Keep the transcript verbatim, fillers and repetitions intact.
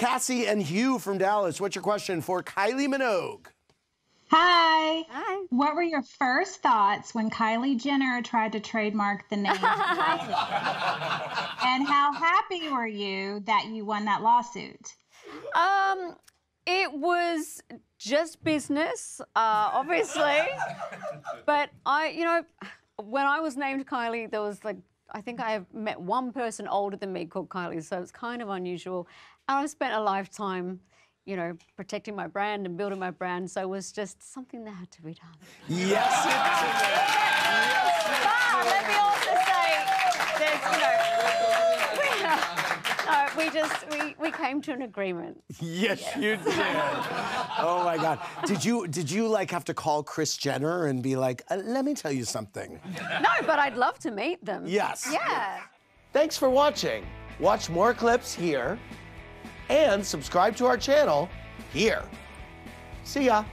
Cassie and Hugh from Dallas, what's your question for Kylie Minogue? Hi. Hi. What were your first thoughts when Kylie Jenner tried to trademark the name? And how happy were you that you won that lawsuit? Um, it was just business, uh, obviously. But I, you know, when I was named Kylie, there was like, I think I have met one person older than me called Kylie, so it's kind of unusual. And I've spent a lifetime, you know, protecting my brand and building my brand, so it was just something that had to be done. Yes, it did. Yes, it but did. Let me also say, there's, you know, we, uh, uh, we just we we came to an agreement. Yes, yes. You did. Oh my God, did you did you like have to call Kris Jenner and be like, uh, let me tell you something? No, but I'd love to meet them. Yes. Yeah. Thanks for watching. Watch more clips here. And subscribe to our channel here. See ya.